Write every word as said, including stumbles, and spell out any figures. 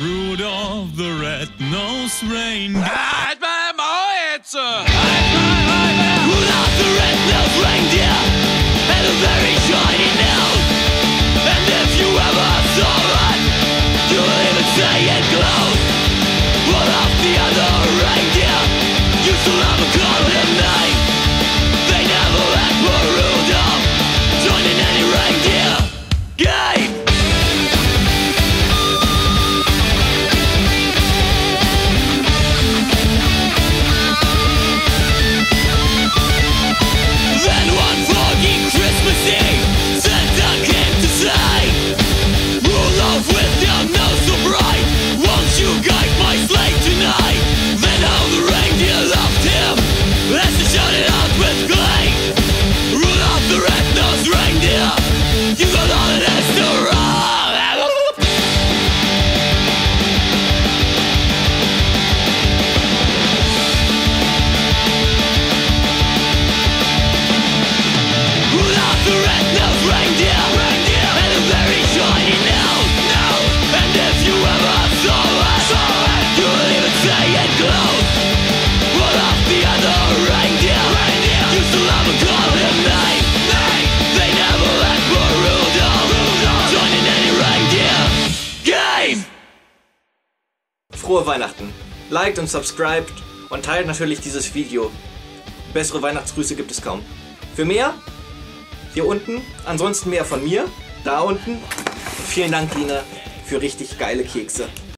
Rudolph the Red-Nosed Reindeer. Ah, halt mal im Maul jetzt! Halt mal, halt mal! Rudolph the Red-Nosed Reindeer had a very shiny nose, and if you ever saw it, you would even say it glows. Rudolph the other reindeer used to love a cold at night. They never asked for Rudolph joining any reindeer game. Frohe Weihnachten! Liked und subscribed und teilt natürlich dieses Video. Bessere Weihnachtsgrüße gibt es kaum. Für mehr, hier unten. Ansonsten mehr von mir, da unten. Und vielen Dank, Lina, für richtig geile Kekse.